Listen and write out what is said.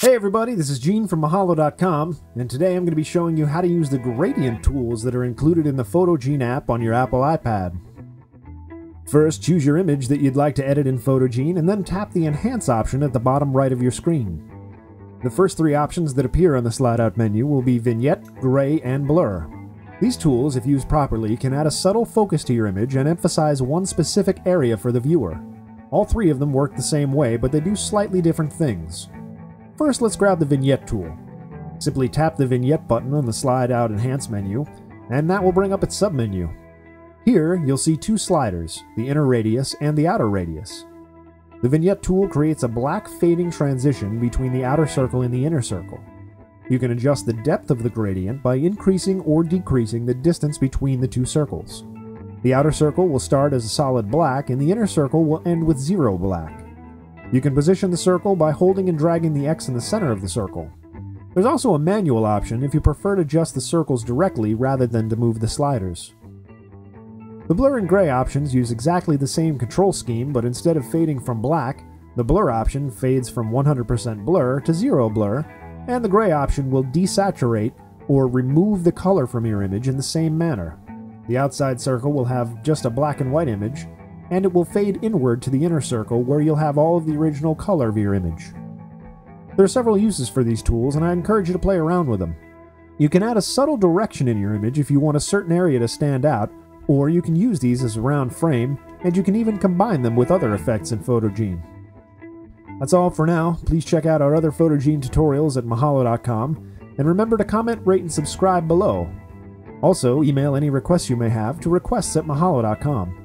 Hey everybody, this is Gene from Mahalo.com, and today I'm going to be showing you how to use the gradient tools that are included in the PhotoGene app on your Apple iPad. First, choose your image that you'd like to edit in PhotoGene, and then tap the Enhance option at the bottom right of your screen. The first three options that appear on the slide-out menu will be Vignette, Gray, and Blur. These tools, if used properly, can add a subtle focus to your image and emphasize one specific area for the viewer. All three of them work the same way, but they do slightly different things. First, let's grab the Vignette tool. Simply tap the Vignette button on the slide-out Enhance menu, and that will bring up its submenu. Here, you'll see two sliders, the inner radius and the outer radius. The Vignette tool creates a black fading transition between the outer circle and the inner circle. You can adjust the depth of the gradient by increasing or decreasing the distance between the two circles. The outer circle will start as a solid black, and the inner circle will end with zero black. You can position the circle by holding and dragging the X in the center of the circle. There's also a manual option if you prefer to adjust the circles directly rather than to move the sliders. The Blur and Gray options use exactly the same control scheme, but instead of fading from black, the Blur option fades from 100% blur to zero blur, and the Gray option will desaturate or remove the color from your image in the same manner. The outside circle will have just a black and white image, and it will fade inward to the inner circle where you'll have all of the original color of your image. There are several uses for these tools, and I encourage you to play around with them. You can add a subtle direction in your image if you want a certain area to stand out, or you can use these as a round frame, and you can even combine them with other effects in PhotoGene. That's all for now. Please check out our other PhotoGene tutorials at Mahalo.com, and remember to comment, rate, and subscribe below. Also, email any requests you may have to requests@Mahalo.com.